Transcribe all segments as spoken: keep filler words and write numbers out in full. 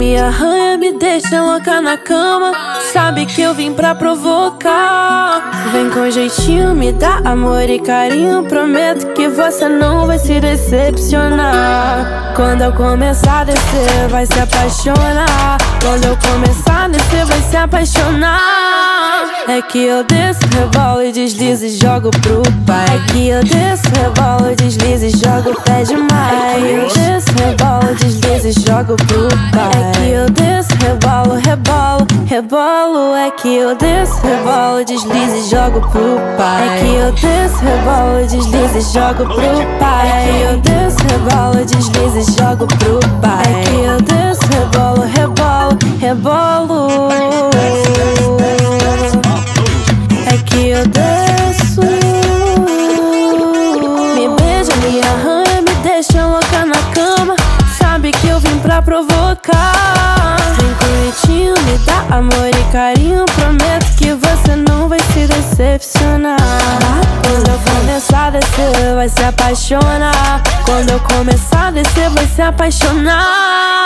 me arranha, me deixa louca na cama. Sabe que eu vim pra provocar. Vem com jeitinho, me dá amor e carinho. Prometo que você não vai se decepcionar. Quando eu começar a descer, vai se apaixonar. Quando eu começar a descer, vai se apaixonar. É que eu desço, rebolo e deslizo e jogo pro pai. É que eu desço, rebolo, deslizo e jogo o pé demais. É que eu desço, rebolo, deslizo e jogo pro pai. É que eu desço, rebolo, rebolo, rebolo. É que eu desço, rebolo, deslizo e jogo pro pai. É que eu desço, rebolo, deslizo e jogo pro pai. É que eu desço, rebolo, deslizo e jogo pro pai. É que eu desço, rebolo, rebolo, rebolo. É que eu desço, me beija, me arranha, me deixa louca na cama. Sabe que eu vim pra provocar. Vem coitinho, me dá amor e carinho. Prometo que você não vai se decepcionar. Quando eu começar a descer, vai se apaixonar. Quando eu começar a descer, vai se apaixonar.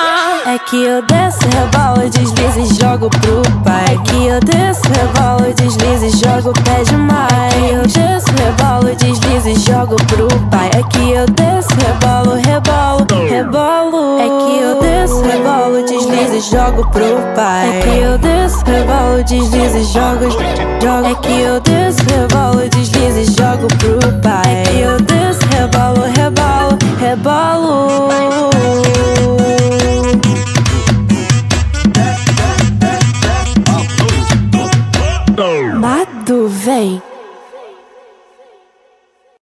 É que eu desço, rebolo, deslizo e jogo pro pai. É que eu desço, rebolo, deslizo e jogo o pé demais. É que eu desço, rebolo, deslizo e jogo pro pai. É que eu desço, rebolo, rebolo, rebolo. É que eu desço, rebolo, deslizo e jogo pro pai. É que eu desço, rebolo, deslizo e jogo, jogo. É que eu desço, rebolo, deslizo e jogo pro pai.